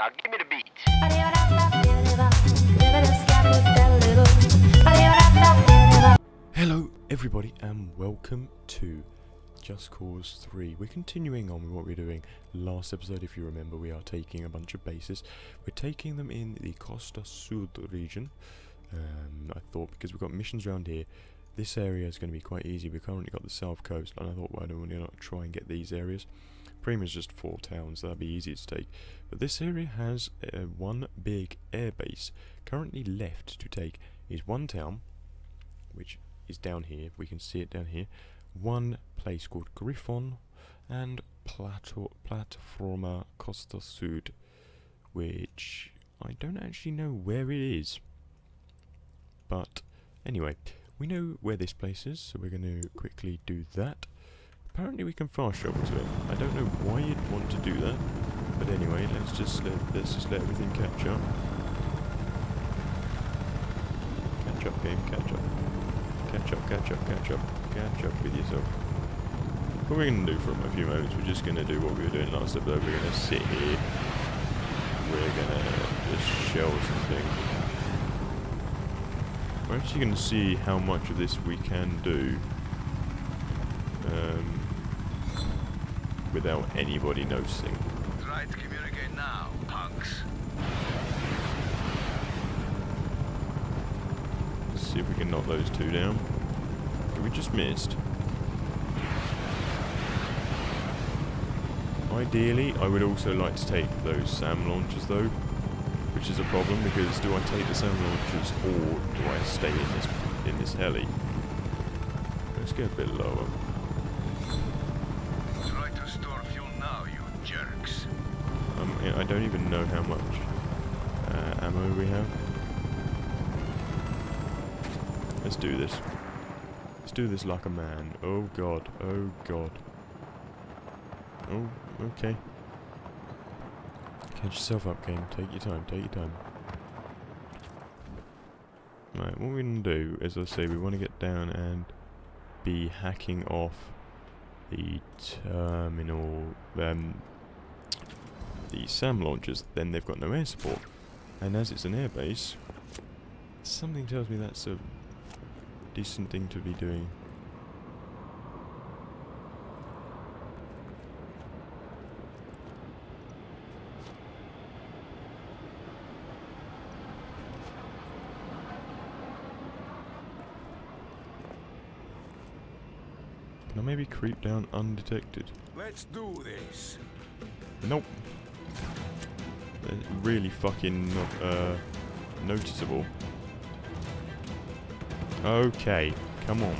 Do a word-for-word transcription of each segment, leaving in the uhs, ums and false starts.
Now give me the beat. Hello everybody and welcome to Just Cause three. We're continuing on with what we're doing last episode. If you remember, we are taking a bunch of bases. We're taking them in the Costa Sud region. Um, I thought, because we've got missions around here, this area is going to be quite easy. We've currently got the south coast, and I thought, why don't we not try and get these areas? Pretty much just four towns, that'd be easy to take. But this area has uh, one big air base. Currently left to take is one town, which is down here, we can see it down here. One place called Gryphon, and Plateau Platforma Costa Sud, which I don't actually know where it is. But anyway, we know where this place is, so we're going to quickly do that. Apparently we can fast travel to it. I don't know why you'd want to do that, but anyway, let's just let, let's just let everything catch up. Catch up, game, catch up. Catch up, catch up, catch up, catch up with yourself. What we're going to do for a few moments, we're just going to do what we were doing last episode. We're going to sit here. We're going to just shell some things. We're actually going to see how much of this we can do um, without anybody noticing. Try to communicate now, punks. See if we can knock those two down. We just missed. Ideally, I would also like to take those SAM launchers though, which is a problem because do I take the SAM launchers or do I stay in this in this heli? Let's go a bit lower. Try to store fuel now, you jerks. Um, I don't even know how much uh, ammo we have. Let's do this. Let's do this like a man. Oh god. Oh god. Oh, okay. Catch yourself up, game. Take your time. Take your time. Right, what we're going to do, as I say, we want to get down and be hacking off the terminal, um, the SAM launchers. Then they've got no air support. And as it's an air base, something tells me that's a decent thing to be doing. Can I maybe creep down undetected? Let's do this. Nope. They're really fucking not uh, noticeable. Okay, come on.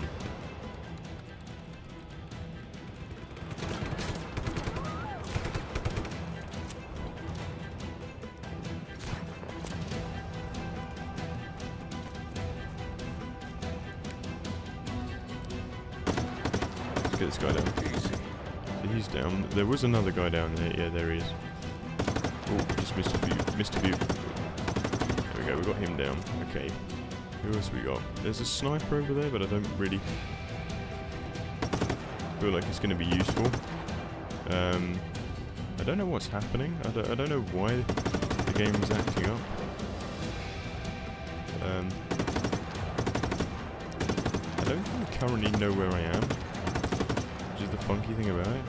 Let's get this guy down. So he's down. There was another guy down there. Yeah, there he is. Oh, just missed a few. Missed a few. There we go. We got him down. Okay. Who else we got? There's a sniper over there, but I don't really feel like it's going to be useful. Um, I don't know what's happening. I don't, I don't know why the game is acting up. Um, I don't think I currently know where I am, which is the funky thing about it.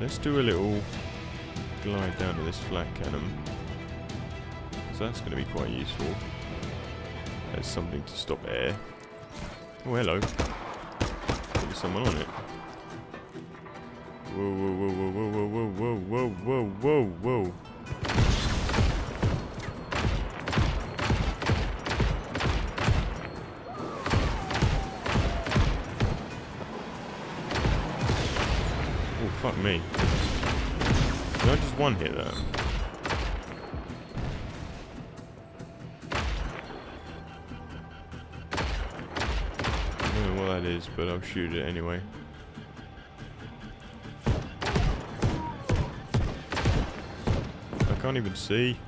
Let's do a little glide down to this flat cannon, so that's going to be quite useful. There's something to stop air. Oh, hello. There's someone on it. Whoa, whoa, whoa, whoa, whoa, whoa, whoa, whoa, whoa, whoa, whoa, whoa. Oh, fuck me. Can I just one hit that? I don't know what that is, but I'll shoot it anyway. I can't even see.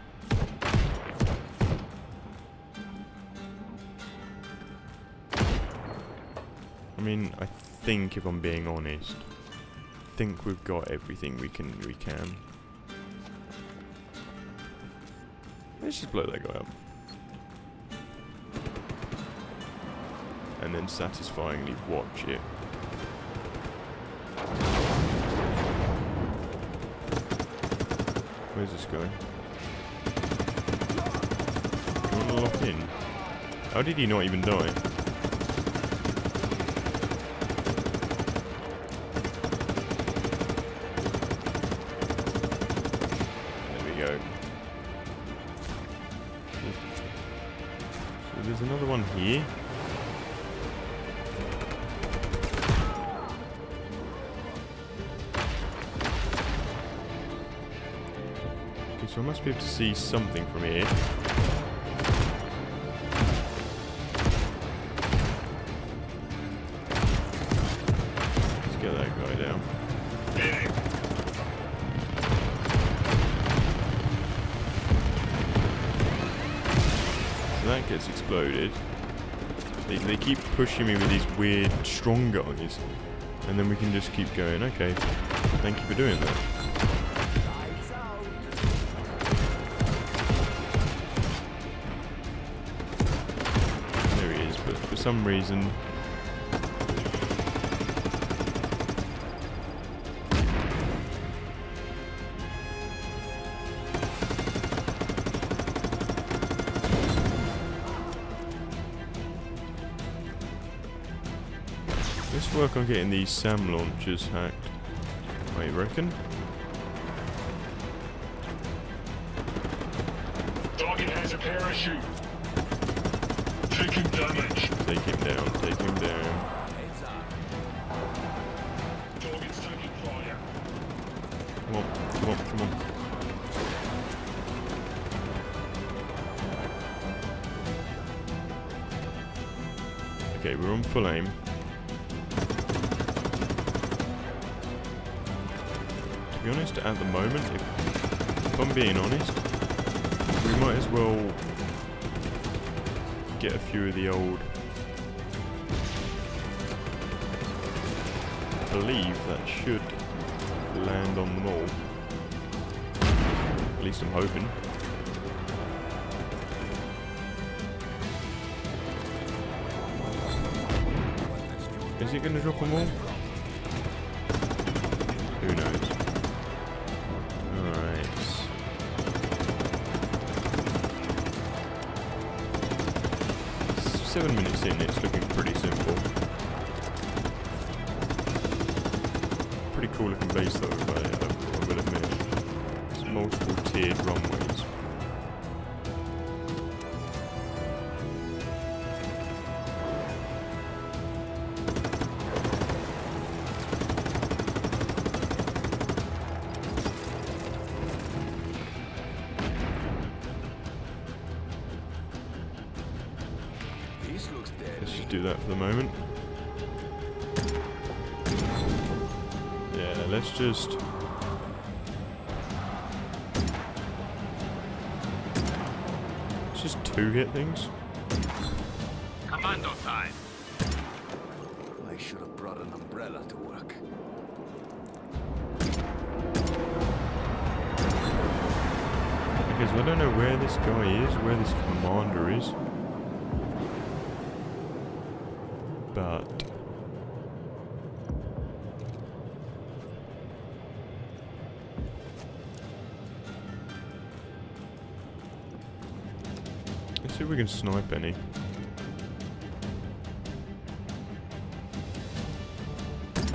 I mean, I think if I'm being honest, think we've got everything we can we can. Let's just blow that guy up. And then satisfyingly watch it. Where's this going? Do you want to lock in? How did he not even die? There we go. So there's another one here. So I must be able to see something from here. Let's get that guy down. So that gets exploded. They, they keep pushing me with these weird strong guys. And then we can just keep going. Okay, thank you for doing that. For some reason let's work on getting these SAM launchers hacked, I reckon. Target has a parachute. Take him damage. Take him down, take him down. Target's taking fire. Come on, come on, come on. Okay, we're on full aim. To be honest, at the moment, if, if I'm being honest, we might as well get a few of the old. I believe that should land on them all. At least I'm hoping. Is it going to drop them all? Who knows? Seven minutes in, it's looking pretty simple. Pretty cool looking base though, if I, I will admit. There's multiple tiered runways. Let's just do that for the moment. Yeah, let's just... Let's just two-hit things. Commando time. I should have brought an umbrella to work. Because I don't know where this guy is, where this commander is. But let's see if we can snipe any.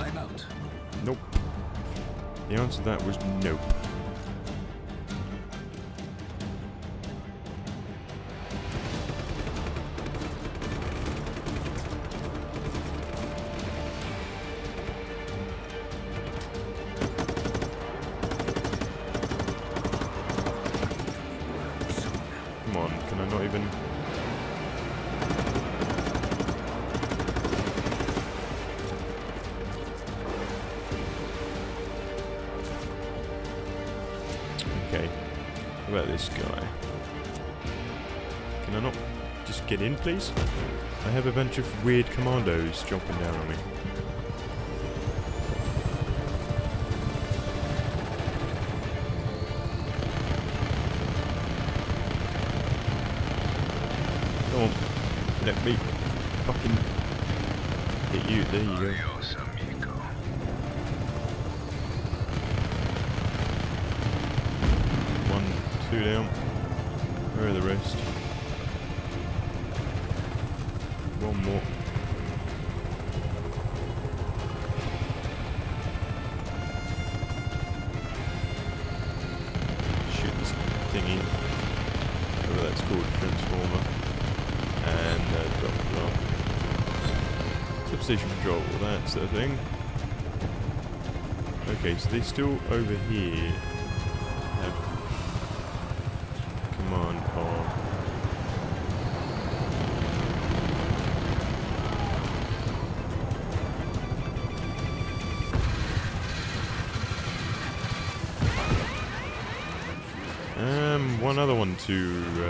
I'm out. Nope. The answer to that was nope. About this guy. Can I not just get in, please? I have a bunch of weird commandos jumping down on me. shooting at me. Fucking hit you, there you go. One, two down. Where are the rest? One more. Shoot this thingy. Whatever that's called, transformer. And uh, drop it off. Substation control, that's the thing. Okay, so they're still over here. Have command power. One other one to uh,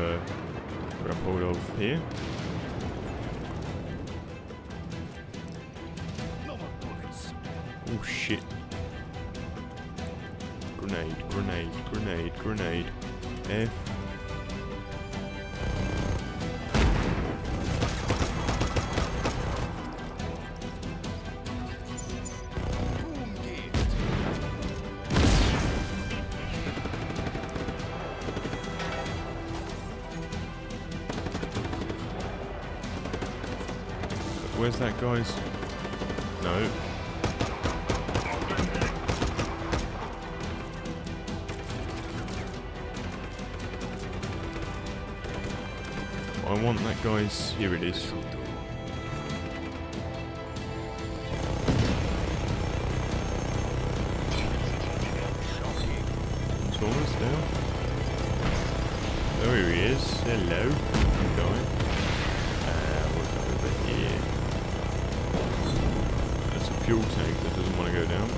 grab hold of here. Oh shit. Grenade, grenade, grenade, grenade. F. Where's that, guys? No. I want that, guys. Here it is. It's almost down. Oh, here he is. Hello. Guy. Fuel tank that doesn't want to go down.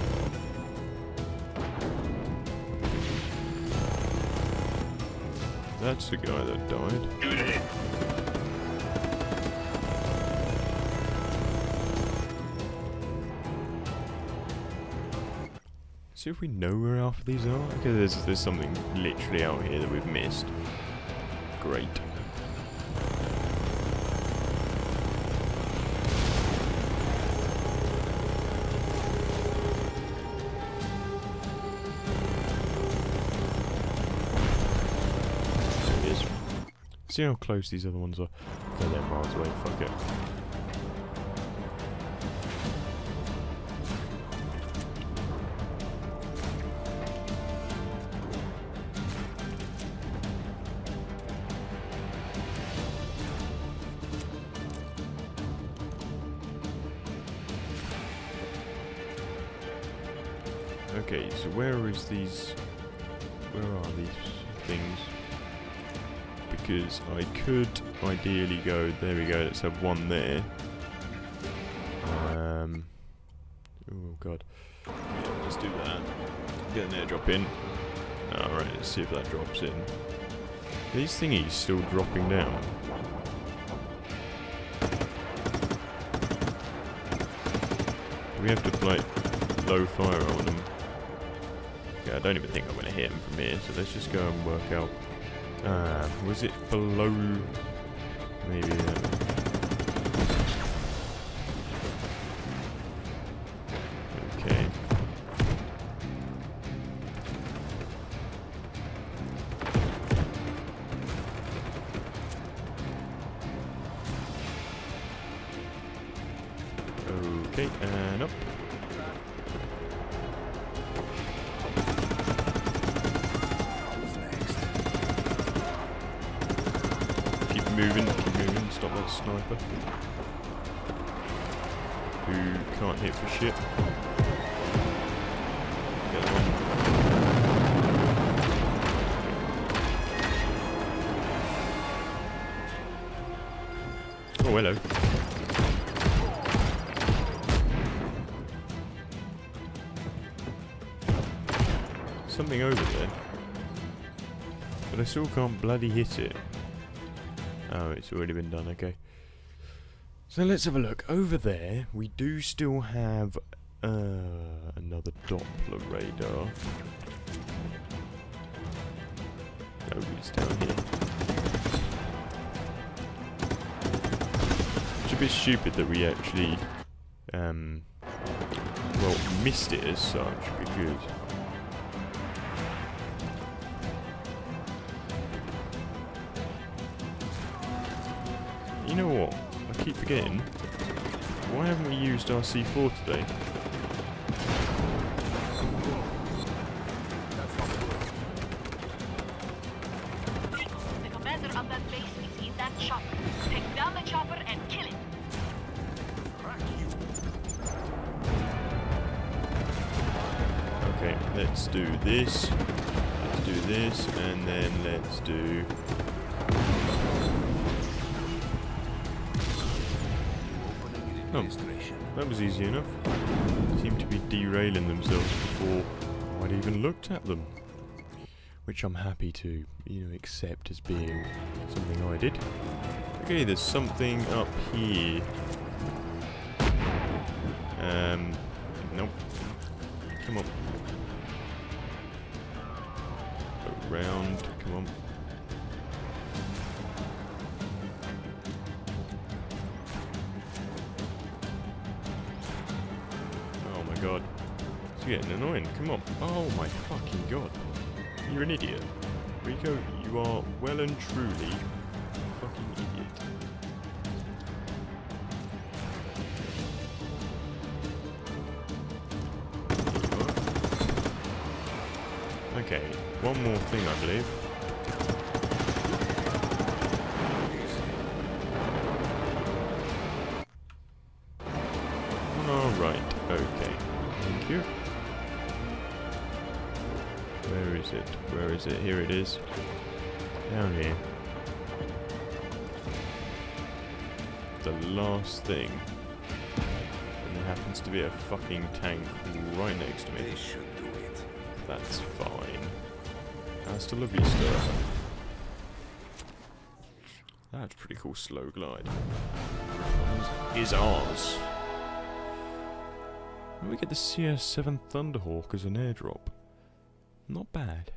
That's the guy that died. See if we know where half of these are. Okay, there's there's something literally out here that we've missed. Great. See how close these other ones are. Okay, they're miles away, fuck it. Okay, so where is these... Where are these things? Because I could ideally go, there we go, let's have one there. Um, oh god. Yeah, let's do that. Get an airdrop in. Alright, let's see if that drops in. These thingies still dropping down. We have to, like, low fire on them. Okay, I don't even think I'm going to hit them from here, so let's just go and work out. Uh, was it below? Maybe. Uh, okay. Okay, and up. Moving, keep moving, stop that sniper. Who can't hit for shit. Get one. Oh, hello. Something over there. But I still can't bloody hit it. Oh, it's already been done, okay. So let's have a look. Over there, we do still have uh, another Doppler radar. Oh, it's down here. bit stupid that we actually, um, well, missed it as such, because... You know what? I keep forgetting. Why haven't we used our C four today? Okay, let's do this, let's do this, and then let's do... Oh, that was easy enough. They seem to be derailing themselves before I'd even looked at them. Which I'm happy to, you know, accept as being something I did. Okay, there's something up here. Um, nope. Come on. Around, come on. Oh my god. It's getting annoying, come on. Oh my fucking god. You're an idiot. Rico, you are well and truly a fucking idiot. Okay, one more thing I believe. Alright, okay. Thank you. Where is it? Where is it? Here it is. Down here. The last thing. And there happens to be a fucking tank right next to me. They should do it. That's fine. Hasta la vista. That's pretty cool slow glide. Is ours. And we get the C S seven Thunderhawk as an airdrop. Not bad.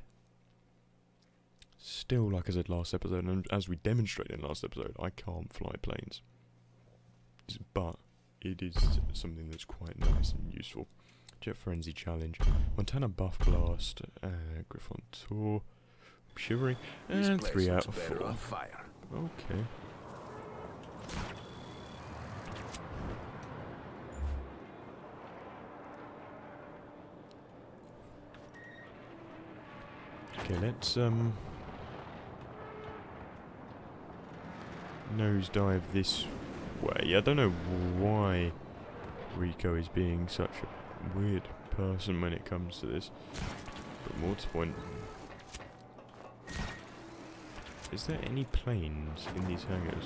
Still, like I said last episode, and as we demonstrated in last episode, I can't fly planes. But it is something that's quite nice and useful. Jet Frenzy Challenge, Montana Buff Blast, uh, Gryphon Tour, Shivering, and three out of four. On fire. Okay. Okay, let's um nosedive this way. I don't know why Rico is being such a weird person when it comes to this. But more to the point, is there any planes in these hangars?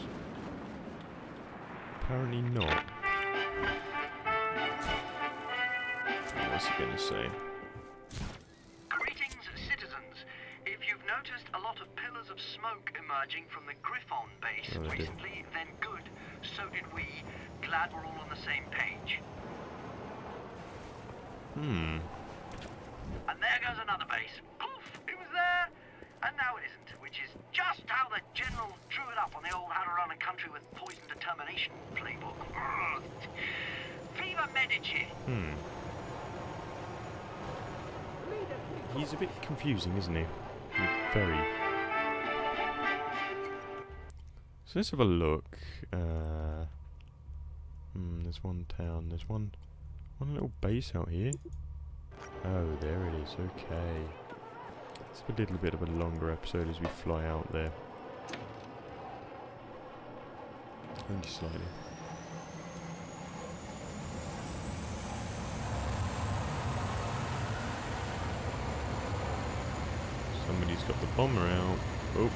Apparently not. What's he gonna say? Emerging from the Gryphon base oh, recently, did. Then good. So did we. Glad we're all on the same page. Hmm. And there goes another base. Poof! It was there, and now it isn't, which is just how the general drew it up on the old Adirondack country with poison determination playbook. Viva Medici! Hmm. He's a bit confusing, isn't he? He's very... So let's have a look. Uh, hmm, there's one town. There's one, one little base out here. Oh, there it is. Okay. It's a little bit of a longer episode as we fly out there. Only slightly. Somebody's got the bomber out. Oh.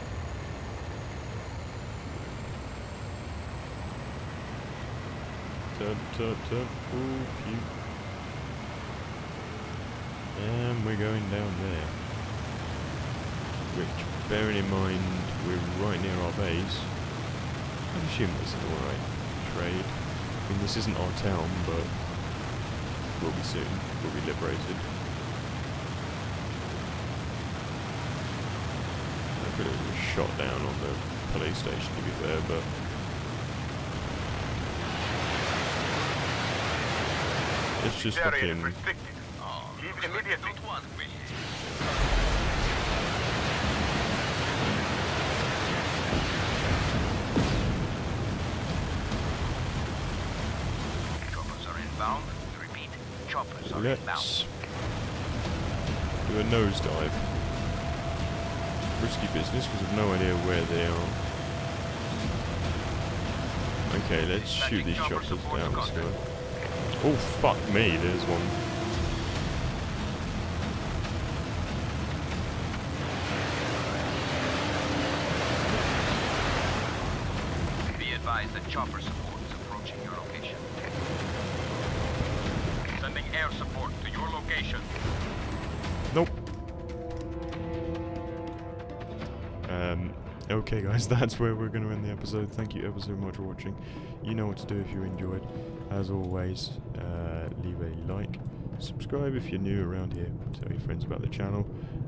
Turn, turn, turn. Ooh, phew. And we're going down there. Which, bearing in mind, we're right near our base. I'm assuming it's an alright trade. I mean, this isn't our town, but we'll be soon. We'll be liberated. I could have shot down on the police station, to be fair, but... It's just fucking... Let's do a nosedive. Risky business because I've no idea where they are. Okay, let's shoot these choppers down. Oh fuck me, there's one. Be advised that chopper support is approaching your location. Sending air support to your location. Nope. Um, okay guys, that's where we're going to end the episode. Thank you ever so much for watching. You know what to do if you enjoyed. As always, uh, leave a like. Subscribe if you're new around here. Tell your friends about the channel.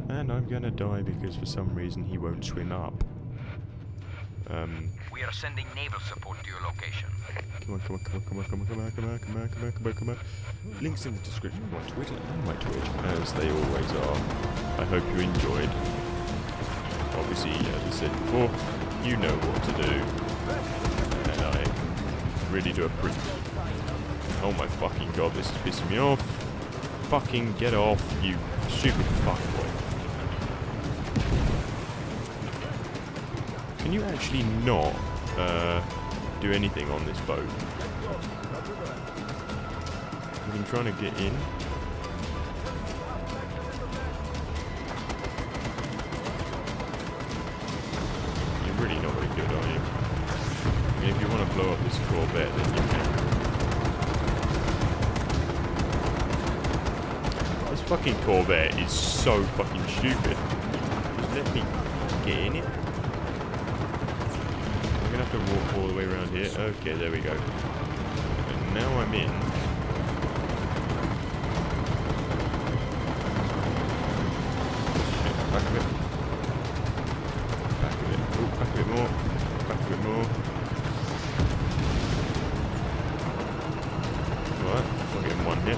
And I'm going to die because for some reason he won't swim up. Um, we are sending naval support to your location. Come on, come on, come on, come on, come on, come on, come on, come on, come on, come on, come on. Links in the description of my Twitter and my Twitch, as they always are. I hope you enjoyed. Obviously, as I said before, you know what to do. And I really do appreciate it. Oh my fucking god, this is pissing me off. Fucking get off, you stupid fuckboy. Can you actually not uh, do anything on this boat? I'm trying to get in. You're really not very good, are you? I mean, if you want to blow up this Corvette, then you can. This fucking Corvette is so fucking stupid. Just let me get in it. Gonna have to walk all the way around here. Okay, there we go. And now I'm in. Okay, back a bit. Back a bit. Oh, back a bit more. Back a bit more. Alright, I'll get one hit.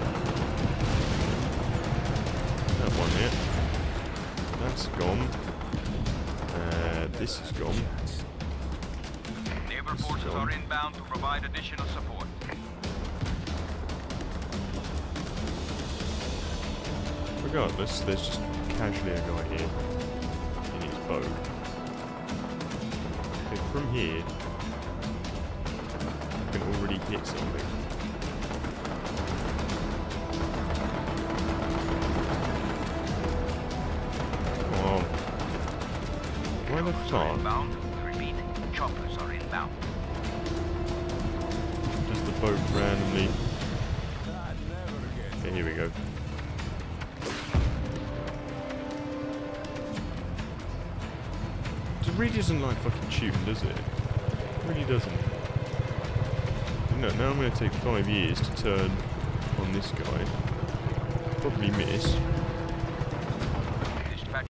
That one hit. That's gone. Uh, this is gone. Forces are inbound to provide additional support. Regardless, there's just casually a guy here in his boat. Okay, from here, I can already hit something. Come on. Where the fuck? Choppers are inbound. Just the boat randomly. Okay, here we go. It really doesn't like fucking shooting, does it? It really doesn't. No, now I'm going to take five years to turn on this guy. Probably miss.